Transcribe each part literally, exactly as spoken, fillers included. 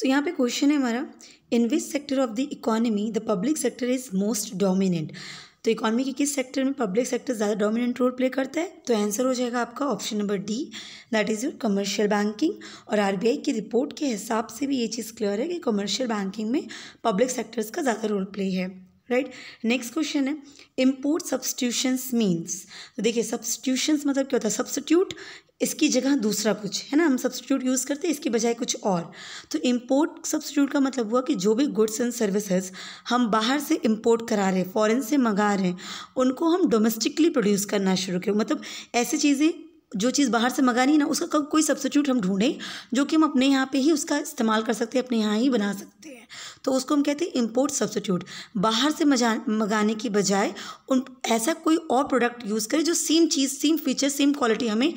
तो यहाँ पे क्वेश्चन है हमारा, in which sector of the economy the public sector is most dominant. तो इकोनॉमी के किस सेक्टर में पब्लिक सेक्टर ज़्यादा डोमिनेंट रोल प्ले करता है? तो आंसर हो जाएगा आपका option number D, that is your commercial banking. और आरबीआई की रिपोर्ट के हिसाब से भी ये चीज़ क्लियर है कि कमर्शियल बैंकिंग में पब्लिक सेक्टर्स का ज़्यादा रोल प्ले है, राइट। नेक्स्ट क्वेश्चन है, इम्पोर्ट सब्सटीट्यूशंस मीन्स। तो देखिए सब्सटीट्यूशंस मतलब क्या होता है? सब्सटीट्यूट, इसकी जगह दूसरा कुछ, है ना, हम सब्सटीट्यूट यूज़ करते हैं, इसकी बजाय कुछ और। तो इम्पोर्ट सब्सटीट्यूट का मतलब हुआ कि जो भी गुड्स एंड सर्विसेज हम बाहर से इम्पोर्ट करा रहे हैं, फॉरेन से मंगा रहे हैं, उनको हम डोमेस्टिकली प्रोड्यूस करना शुरू करें। मतलब ऐसी चीज़ें, जो चीज़ बाहर से मंगानी है ना, उसका कब कोई सब्सटीट्यूट हम ढूंढें जो कि हम अपने यहाँ पे ही उसका इस्तेमाल कर सकते हैं, अपने यहाँ ही बना सकते हैं, तो उसको हम कहते हैं इंपोर्ट सब्सटीट्यूट। बाहर से मंगाने की बजाय उन ऐसा कोई और प्रोडक्ट यूज़ करें जो सेम चीज़, सेम फीचर, सेम क्वालिटी हमें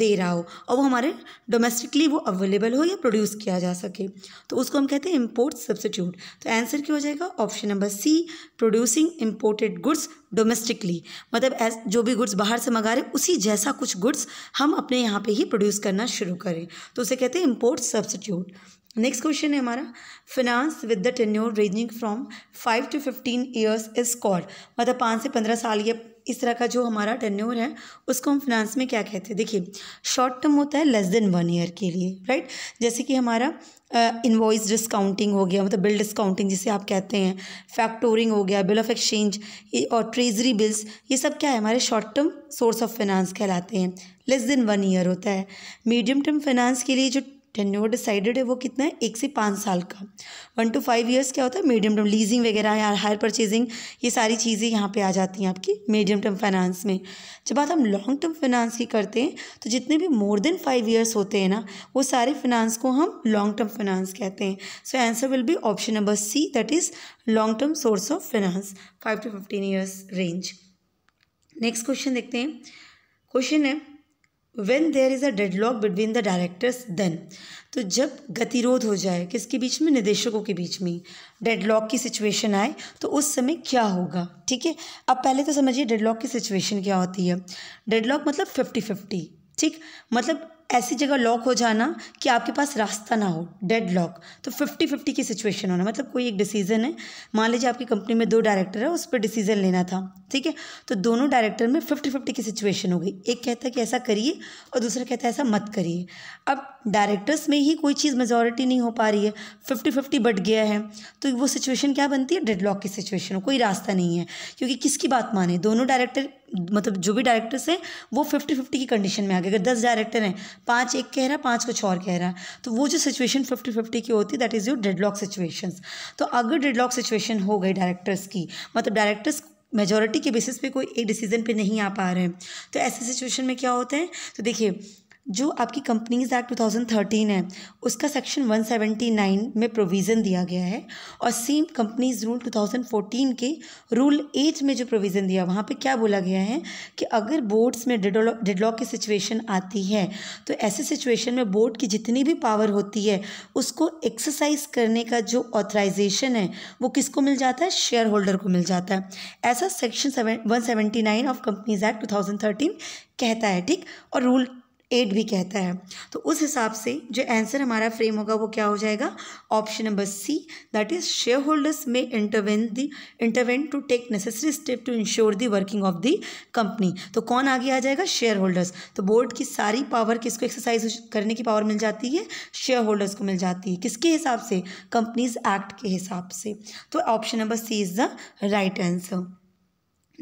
दे रहा हो और वो हमारे डोमेस्टिकली वो अवेलेबल हो या प्रोड्यूस किया जा सके, तो उसको हम कहते हैं इंपोर्ट सब्सटीट्यूट। तो आंसर क्या हो जाएगा? Option number C, producing imported goods domestically. मतलब जो भी गुड्स बाहर से मंगा रहे उसी जैसा कुछ गुड्स हम अपने यहाँ पे ही प्रोड्यूस करना शुरू करें, तो उसे कहते हैं इंपोर्ट सब्सटीट्यूट। नेक्स्ट क्वेश्चन है हमारा, finance with the tenure ranging from five to fifteen years is called. मतलब पाँच से पंद्रह साल ये इस तरह का जो हमारा टेन्योर है उसको हम फिनांस में क्या कहते हैं? देखिए शॉर्ट टर्म होता है लेस देन वन ईयर के लिए, राइट। जैसे कि हमारा इन्वॉइस uh, डिस्काउंटिंग हो गया, मतलब बिल डिस्काउंटिंग जिसे आप कहते हैं, फैक्टोरिंग हो गया, बिल ऑफ एक्सचेंज और ट्रेजरी बिल्स, ये सब क्या है? हमारे short term source of finance कहलाते हैं, लेस देन वन ईयर होता है। मीडियम टर्म फाइनेंस के लिए जो टेन्योर डिसाइडेड है वो कितना है? एक से पाँच साल का। वन टू फाइव ईयर्स क्या होता है? Medium term. लीजिंग वगैरह या हायर परचेजिंग, ये सारी चीज़ें यहाँ पे आ जाती हैं आपकी मीडियम टर्म फाइनेंस में। जब बात हम लॉन्ग टर्म फाइनेंस की करते हैं तो जितने भी मोर देन फाइव ईयर्स होते हैं ना, वो सारे फाइनेंस को हम लॉन्ग टर्म फाइनेंस कहते हैं। So answer will be option number C, that is long term source of finance, five to fifteen years range. Next question देखते हैं। क्वेश्चन है, When there is a deadlock between the directors, then, तो जब गतिरोध हो जाए किसके बीच में? निदेशकों के बीच में डेडलॉक की सिचुएशन आए तो उस समय क्या होगा, ठीक है। अब पहले तो समझिए डेडलॉक की सिचुएशन क्या होती है। डेडलॉक मतलब फिफ्टी फिफ्टी, ठीक, मतलब ऐसी जगह लॉक हो जाना कि आपके पास रास्ता ना हो, डेड लॉक। तो फिफ्टी फिफ्टी की सिचुएशन होना मतलब कोई एक डिसीजन है, मान लीजिए आपकी कंपनी में दो डायरेक्टर है, उस पर डिसीजन लेना था, ठीक है, तो दोनों डायरेक्टर में फिफ्टी फिफ्टी की सिचुएशन हो गई। एक कहता है कि ऐसा करिए और दूसरा कहता है ऐसा मत करिए। अब डायरेक्टर्स में ही कोई चीज़ मेजॉरिटी नहीं हो पा रही है, फिफ्टी फिफ्टी बट गया है, तो वो सिचुएशन क्या बनती है? डेडलॉक की सिचुएशन, कोई रास्ता नहीं है, क्योंकि किसकी बात माने? दोनों डायरेक्टर, मतलब जो भी डायरेक्टर्स हैं वो फिफ्टी फिफ्टी की कंडीशन में आ गए। अगर दस डायरेक्टर हैं, पांच एक कह रहा, पांच कुछ और कह रहा, तो वो जो सिचुएशन फिफ्टी फिफ्टी की होती है that is your deadlock situations. तो अगर डेडलॉक सिचुएशन हो गई डायरेक्टर्स की, मतलब डायरेक्टर्स मेजॉरिटी के बेसिस पे कोई एक डिसीजन पे नहीं आ पा रहे हैं, तो ऐसी सिचुएशन में क्या होता है? तो देखिए जो आपकी companies act two thousand thirteen है उसका सेक्शन वन सेवेंटी नाइन में प्रोविज़न दिया गया है, और same companies rule two thousand fourteen के रूल एट में जो प्रोविज़न दिया, वहाँ पे क्या बोला गया है कि अगर बोर्ड्स में डेडलॉक की सिचुएशन आती है तो ऐसे सिचुएशन में बोर्ड की जितनी भी पावर होती है उसको एक्सरसाइज करने का जो ऑथराइजेशन है वो किसको मिल जाता है? शेयर होल्डर को मिल जाता है। ऐसा section one seventy nine of companies act two thousand thirteen कहता है, ठीक, और रूल एट भी कहता है। तो उस हिसाब से जो आंसर हमारा फ्रेम होगा वो क्या हो जाएगा? Option number C, that is share holders में intervene the intervene to take necessary step to ensure the working of the company. तो कौन आगे आ जाएगा? Share holders. तो बोर्ड की सारी पावर किसको एक्सरसाइज करने की पावर मिल जाती है? शेयर होल्डर्स को मिल जाती है। किसके हिसाब से? कंपनीज एक्ट के हिसाब से। तो option number C is the right answer.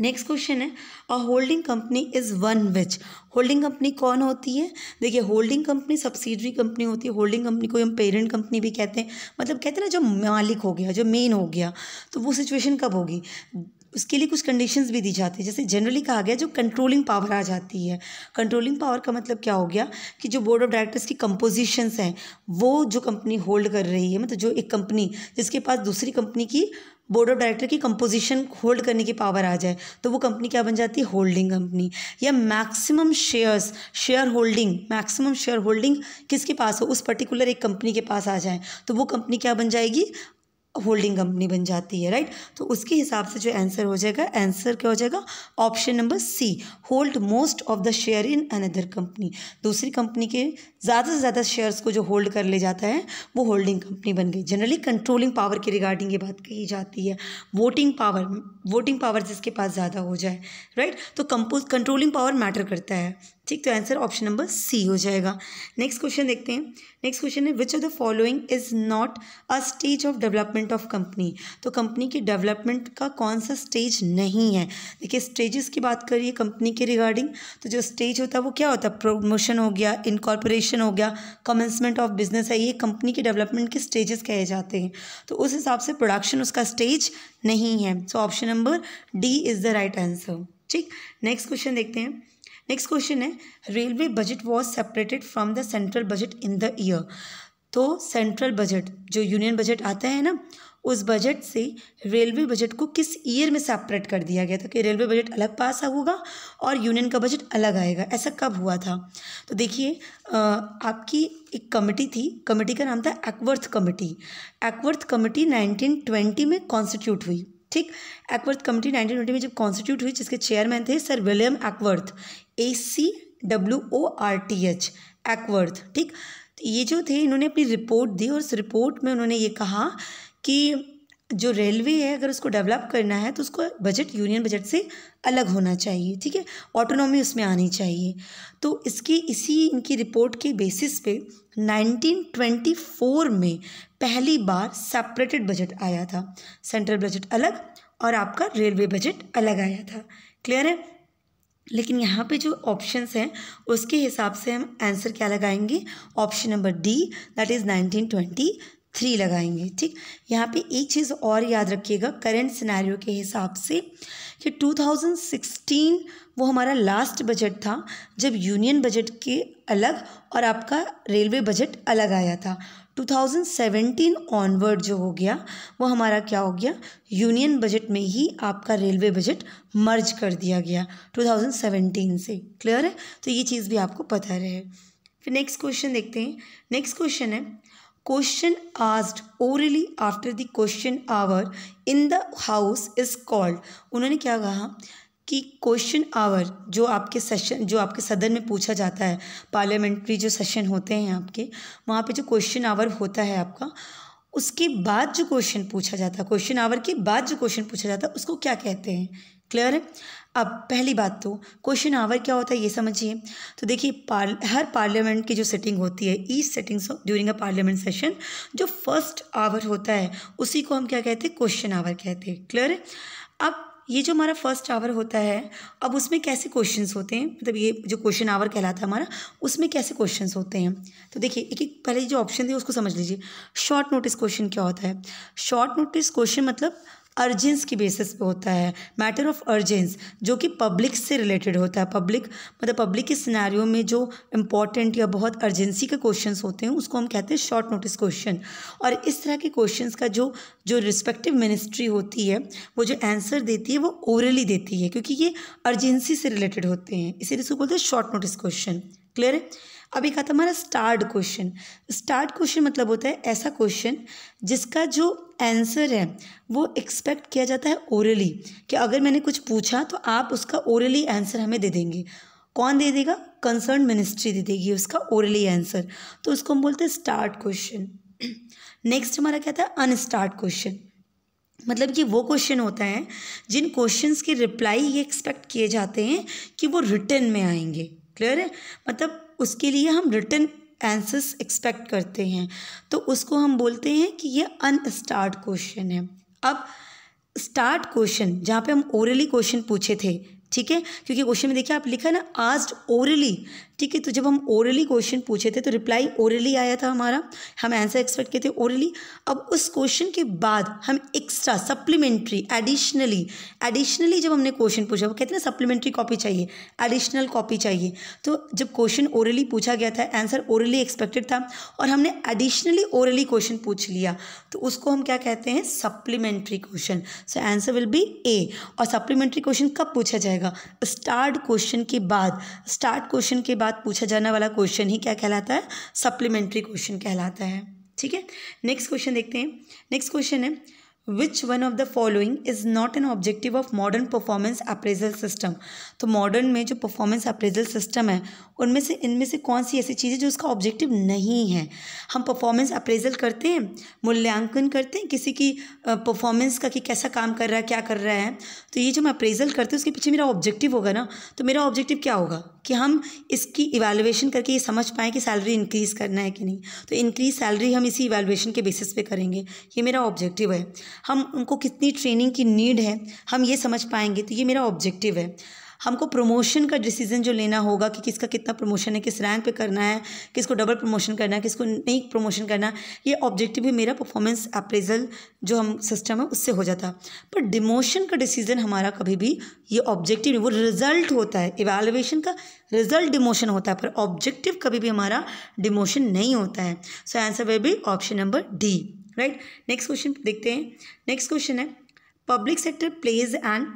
Next question है, a holding company is one which. Holding company कौन होती है? देखिए होल्डिंग कंपनी सब्सिडरी कंपनी होती है। होल्डिंग कंपनी को हम पेरेंट कंपनी भी कहते हैं, मतलब कहते हैं ना जो मालिक हो गया, जो मेन हो गया। तो वो सिचुएशन कब होगी? उसके लिए कुछ कंडीशंस भी दी जाती है, जैसे जनरली कहा गया जो कंट्रोलिंग पावर आ जाती है। कंट्रोलिंग पावर का मतलब क्या हो गया कि जो बोर्ड ऑफ डायरेक्टर्स की कंपोजिशंस हैं वो जो कंपनी होल्ड कर रही है, मतलब जो एक कंपनी जिसके पास दूसरी कंपनी की बोर्ड ऑफ डायरेक्टर की कंपोजिशन होल्ड करने की पावर आ जाए तो वो कंपनी क्या बन जाती है? Holding company. या maximum shares, share holding, maximum share holding किसके पास हो? उस पर्टिकुलर एक कंपनी के पास आ जाए तो वो कंपनी क्या बन जाएगी? होल्डिंग कंपनी बन जाती है, राइट। तो उसके हिसाब से जो आंसर हो जाएगा, आंसर क्या हो जाएगा, option number C, hold most of the share in another company. दूसरी कंपनी के ज़्यादा से ज़्यादा शेयर्स को जो होल्ड कर ले जाता है वो होल्डिंग कंपनी बन गई। जनरली कंट्रोलिंग पावर के रिगार्डिंग ये बात कही जाती है, वोटिंग पावर, वोटिंग पावर जिसके पास ज़्यादा हो जाए, राइट। तो कंपोज कंट्रोलिंग पावर मैटर करता है, ठीक। तो आंसर ऑप्शन नंबर सी हो जाएगा। नेक्स्ट क्वेश्चन देखते हैं। नेक्स्ट क्वेश्चन है, which of the following is not a stage of development of company. तो कंपनी की डेवलपमेंट का कौन सा स्टेज नहीं है। देखिए स्टेजेस की बात करिए कंपनी के रिगार्डिंग, तो जो स्टेज होता है वो क्या होता है, प्रमोशन हो गया, इनकॉर्पोरेशन हो गया, कमेंसमेंट ऑफ बिजनेस है, ये कंपनी की डेवलपमेंट के स्टेजेस कहे जाते हैं। तो उस हिसाब से प्रोडक्शन उसका स्टेज नहीं है। So option number D is the right answer, ठीक। नेक्स्ट क्वेश्चन देखते हैं। नेक्स्ट क्वेश्चन है, railway budget was separated from the central budget in the year. तो सेंट्रल बजट जो यूनियन बजट आता है ना, उस बजट से रेलवे बजट को किस ईयर में सेपरेट कर दिया गया था, कि रेलवे बजट अलग पास होगा और यूनियन का बजट अलग आएगा, ऐसा कब हुआ था। तो देखिए आपकी एक कमेटी थी, कमेटी का नाम था Acworth committee. Acworth committee nineteen twenty में कॉन्स्टिट्यूट हुई, ठीक। एक्वर्थ कमेटी नाइनटीन ट्वेंटी में जब कॉन्स्टिट्यूट हुई, जिसके चेयरमैन थे sir William Acworth, A C W O R T H, Acworth, ठीक। तो ये जो थे इन्होंने अपनी रिपोर्ट दी और उस रिपोर्ट में उन्होंने ये कहा कि जो रेलवे है अगर उसको डेवलप करना है तो उसको बजट यूनियन बजट से अलग होना चाहिए, ठीक है, ऑटोनॉमी उसमें आनी चाहिए। तो इसकी इसी इनकी रिपोर्ट के बेसिस पे नाइनटीन ट्वेंटी फोर में पहली बार सेपरेटेड बजट आया था, सेंट्रल बजट अलग और आपका रेलवे बजट अलग आया था, क्लियर है। लेकिन यहाँ पे जो ऑप्शंस हैं उसके हिसाब से हम आंसर क्या लगाएंगे, option number D that is nineteen twenty three लगाएंगे, ठीक। यहाँ पे एक चीज़ और याद रखिएगा करंट सिनेरियो के हिसाब से, कि टू थाउजेंड सिक्सटीन वो हमारा लास्ट बजट था जब यूनियन बजट के अलग और आपका रेलवे बजट अलग आया था। टू थाउजेंड सेवेंटीन ऑनवर्ड जो हो गया वो हमारा क्या हो गया, यूनियन बजट में ही आपका रेलवे बजट मर्ज कर दिया गया टू थाउजेंड सेवेंटीन से, क्लियर है। तो ये चीज़ भी आपको पता रहे। फिर नेक्स्ट क्वेश्चन देखते हैं। नेक्स्ट क्वेश्चन है, question asked orally after the question hour in the house is called. उन्होंने क्या कहा कि क्वेश्चन आवर जो आपके सेशन जो आपके सदन में पूछा जाता है, पार्लियामेंट्री जो सेशन होते हैं आपके, वहाँ पे जो क्वेश्चन आवर होता है आपका, उसके बाद जो क्वेश्चन पूछा जाता है, क्वेश्चन आवर के बाद जो क्वेश्चन पूछा जाता है उसको क्या कहते हैं, क्लियर है। अब पहली बात तो क्वेश्चन आवर क्या होता है ये समझिए। तो देखिए पार, हर पार्लियामेंट की जो सेटिंग होती है, each settings during a parliament session, जो फर्स्ट आवर होता है उसी को हम क्या कहते हैं, क्वेश्चन आवर कहते हैं, क्लियर है। अब ये जो हमारा फर्स्ट आवर होता है, अब उसमें कैसे क्वेश्चंस होते हैं, मतलब ये जो क्वेश्चन आवर कहलाता है हमारा, उसमें कैसे क्वेश्चंस होते हैं। तो देखिए एक एक पहले जो ऑप्शन थे उसको समझ लीजिए। शॉर्ट नोटिस क्वेश्चन क्या होता है, शॉर्ट नोटिस क्वेश्चन मतलब अर्जेंस की बेसिस पे होता है, मैटर ऑफ अर्जेंस, जो कि पब्लिक से रिलेटेड होता है। पब्लिक मतलब पब्लिक के सिनेरियो में जो इम्पॉर्टेंट या बहुत अर्जेंसी के क्वेश्चंस होते हैं उसको हम कहते हैं शॉर्ट नोटिस क्वेश्चन। और इस तरह के क्वेश्चंस का जो जो रिस्पेक्टिव मिनिस्ट्री होती है वो जो आंसर देती है वो ओरली देती है, क्योंकि ये अर्जेंसी से रिलेटेड होते हैं, इसीलिए इसको बोलते हैं शॉर्ट नोटिस क्वेश्चन, क्लियर है। अब एक आता हमारा स्टार्ड क्वेश्चन। स्टार्ड क्वेश्चन मतलब होता है ऐसा क्वेश्चन जिसका जो आंसर है वो एक्सपेक्ट किया जाता है ओरली, कि अगर मैंने कुछ पूछा तो आप उसका ओरली आंसर हमें दे देंगे। कौन दे देगा, कंसर्न मिनिस्ट्री दे देगी उसका ओरली आंसर, तो उसको हम बोलते हैं स्टार्ड क्वेश्चन। नेक्स्ट हमारा क्या था, अनस्टार्ड क्वेश्चन, मतलब कि वो क्वेश्चन होता है जिन क्वेश्चंस के रिप्लाई ये एक्सपेक्ट किए जाते हैं कि वो रिटर्न में आएंगे, क्लियर है, मतलब उसके लिए हम रिटर्न आंसर्स एक्सपेक्ट करते हैं, तो उसको हम बोलते हैं कि ये अनस्टार्ड क्वेश्चन है। अब स्टार्ट क्वेश्चन जहाँ पे हम ओरली क्वेश्चन पूछे थे, ठीक है, क्योंकि क्वेश्चन में देखिए आप लिखा ना आस्क्ड ओरली, ठीक है, तो जब हम ओरली क्वेश्चन पूछे थे तो रिप्लाई ओरली आया था हमारा, हम आंसर एक्सपेक्ट किए थे ओरली। अब उस क्वेश्चन के बाद हम एक्स्ट्रा सप्लीमेंट्री एडिशनली एडिशनली जब हमने क्वेश्चन पूछा, वो कहते हैं ना सप्लीमेंट्री कॉपी चाहिए, एडिशनल कॉपी चाहिए, तो जब क्वेश्चन ओरली पूछा गया था, आंसर ओरली एक्सपेक्टेड था और हमने एडिशनली ओरली क्वेश्चन पूछ लिया, तो उसको हम क्या कहते हैं, supplementary question. So answer will be A. और सप्लीमेंट्री क्वेश्चन कब पूछा जाएगा, स्टार्ट क्वेश्चन के बाद। स्टार्ट क्वेश्चन के बाद पूछा जाने वाला क्वेश्चन ही क्या कहलाता है, सप्लीमेंट्री क्वेश्चन कहलाता है, ठीक है। नेक्स्ट क्वेश्चन देखते हैं। नेक्स्ट क्वेश्चन है which one of the following is not an objective of modern performance appraisal system. तो मॉडर्न में जो परफॉर्मेंस अप्रेजल सिस्टम है उनमें से इनमें से कौन सी ऐसी चीज़ है जो उसका ऑब्जेक्टिव नहीं है। हम परफॉर्मेंस अप्रेजल करते हैं, मूल्यांकन करते हैं किसी की परफॉर्मेंस का कि कैसा काम कर रहा है, क्या कर रहा है। तो ये जो मैं अप्रेजल करते हैं उसके पीछे मेरा ऑब्जेक्टिव होगा ना। तो मेरा ऑब्जेक्टिव क्या होगा कि हम इसकी इवैल्यूएशन करके ये समझ पाएँ कि सैलरी इंक्रीज़ करना है कि नहीं। तो इंक्रीज सैलरी हम इसी इवैल्यूएशन के बेसिस पे करेंगे, ये मेरा ऑब्जेक्टिव है। हम उनको कितनी ट्रेनिंग की नीड है हम ये समझ पाएंगे, तो ये मेरा ऑब्जेक्टिव है। हमको प्रमोशन का डिसीजन जो लेना होगा कि किसका कितना प्रमोशन है, किस रैंक पे करना है, किसको डबल प्रमोशन करना है, किसको नहीं प्रमोशन करना है, ये ऑब्जेक्टिव भी मेरा परफॉर्मेंस अप्रेजल जो हम सिस्टम है उससे हो जाता। पर डिमोशन का डिसीजन हमारा कभी भी ये ऑब्जेक्टिव नहीं, वो रिजल्ट होता है। इवैल्यूएशन का रिजल्ट डिमोशन होता है, पर ऑब्जेक्टिव कभी भी हमारा डिमोशन नहीं होता है। So answer will be option number D, right. Next question देखते हैं। नेक्स्ट क्वेश्चन है public sector plays and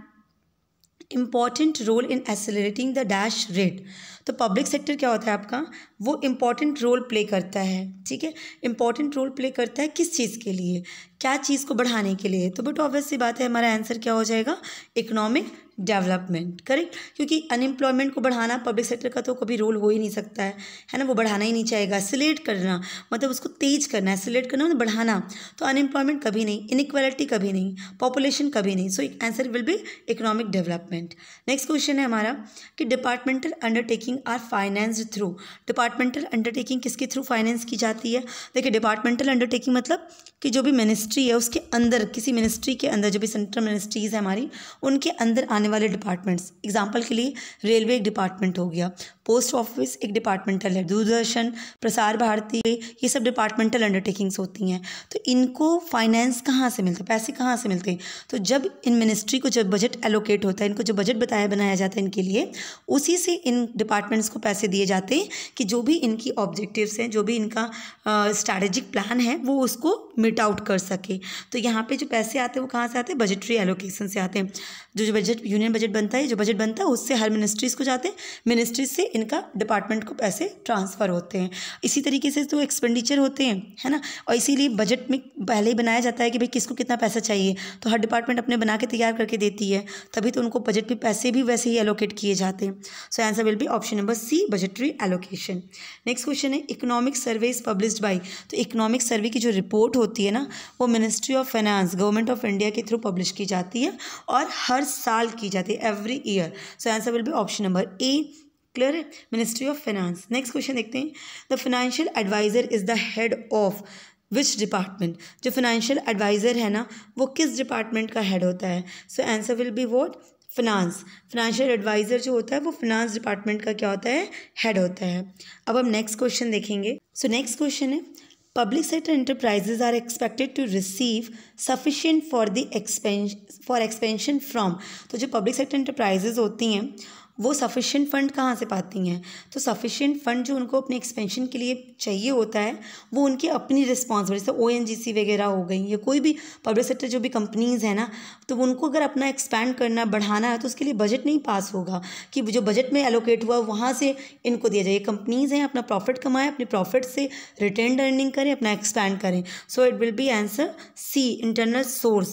important role in accelerating the dash rate. तो पब्लिक सेक्टर क्या होता है आपका, वो इम्पॉर्टेंट रोल प्ले करता है, ठीक है। इम्पॉर्टेंट रोल प्ले करता है किस चीज़ के लिए, क्या चीज़ को बढ़ाने के लिए। तो बट ऑब्वियस सी बात है हमारा आंसर क्या हो जाएगा, इकोनॉमिक डेवलपमेंट, करेक्ट। क्योंकि अनएम्प्लॉयमेंट को बढ़ाना पब्लिक सेक्टर का तो कभी रोल हो ही नहीं सकता है, है ना। वो बढ़ाना ही नहीं चाहेगा। एक्सेलरेट करना मतलब उसको तेज करना, एक्सेलरेट करना मतलब बढ़ाना। तो अनएम्प्लॉयमेंट कभी नहीं, इनइक्वालिटी कभी नहीं, पॉपुलेशन कभी नहीं। So answer will be economic development. Next question है हमारा कि departmental undertaking are financed through. Departmental undertaking किसके थ्रू फाइनेंस की जाती है। देखिए डिपार्टमेंटल अंडरटेकिंग मतलब कि जो भी मिनिस्ट्री है उसके अंदर, किसी मिनिस्ट्री के अंदर जो भी सेंट्रल मिनिस्ट्रीज़ है हमारी उनके अंदर आने वाले डिपार्टमेंट्स। एग्जाम्पल के लिए रेलवे एक डिपार्टमेंट हो गया, पोस्ट ऑफिस एक डिपार्टमेंटल है, दूरदर्शन, प्रसार भारती, ये सब डिपार्टमेंटल अंडरटेकिंग्स होती हैं। तो इनको फाइनेंस कहाँ से मिलता है, पैसे कहाँ से मिलते हैं। तो जब इन मिनिस्ट्री को जब बजट एलोकेट होता है, इनको जो बजट बताया बनाया जाता है इनके लिए, उसी से इन डिपार्टमेंट्स को पैसे दिए जाते हैं कि जो भी इनकी ऑब्जेक्टिव्स हैं, जो भी इनका स्ट्रैटेजिक प्लान है वो उसको मिट आउट कर सके। तो यहाँ पर जो पैसे आते हैं वो कहाँ से आते हैं, बजटरी एलोकेशन से आते हैं। जो जो बजट यूनियन बजट बनता है, जो बजट बनता है उससे हर मिनिस्ट्रीज़ को जाते हैं, मिनिस्ट्रीज से इनका डिपार्टमेंट को पैसे ट्रांसफ़र होते हैं। इसी तरीके से तो एक्सपेंडिचर होते हैं, है ना। और इसीलिए बजट में पहले ही बनाया जाता है कि भाई किसको कितना पैसा चाहिए, तो हर डिपार्टमेंट अपने बना के तैयार करके देती है, तभी तो उनको बजट में पैसे भी वैसे ही एलोकेट किए जाते हैं। So answer will be option number C, budgetary allocation. Next question है इकोनॉमिक सर्वेज पब्लिश्ड बाई। तो इकोनॉमिक सर्वे की जो रिपोर्ट होती है ना वो ministry of finance, government of India के थ्रू पब्लिश की जाती है और हर साल की जाती है, every year. So answer will be option number A, clear है, ministry of finance. Next question देखते हैं the financial adviser is the head of which department. जो फाइनेंशियल एडवाइज़र है ना वो किस डिपार्टमेंट का हेड होता है। So answer will be what, finance. Financial adviser जो होता है वो फिनांस डिपार्टमेंट का क्या होता है, हेड होता है। अब हम नेक्स्ट क्वेश्चन देखेंगे। सो नेक्स्ट क्वेश्चन है Public sector enterprises are expected to receive sufficient for the expansion for expansion from। तो जो public sector enterprises होती हैं वो सफिशिएंट फ़ंड कहाँ से पाती हैं। तो सफिशिएंट फ़ंड जो उनको अपने एक्सपेंशन के लिए चाहिए होता है वो उनकी अपनी रिस्पॉन्सिबिलिटी, जैसे ओएनजीसी वगैरह हो गई या कोई भी पब्लिक सेक्टर जो भी कंपनीज़ है ना, तो उनको अगर अपना एक्सपैंड करना, बढ़ाना है तो उसके लिए बजट नहीं पास होगा कि जो बजट में एलोकेट हुआ वहाँ से इनको दिया जाए। कंपनीज़ हैं, अपना प्रॉफिट कमाएँ, अपने प्रॉफिट से रिटेन अर्निंग करें, अपना एक्सपैंड करें। So it will be answer C, internal source.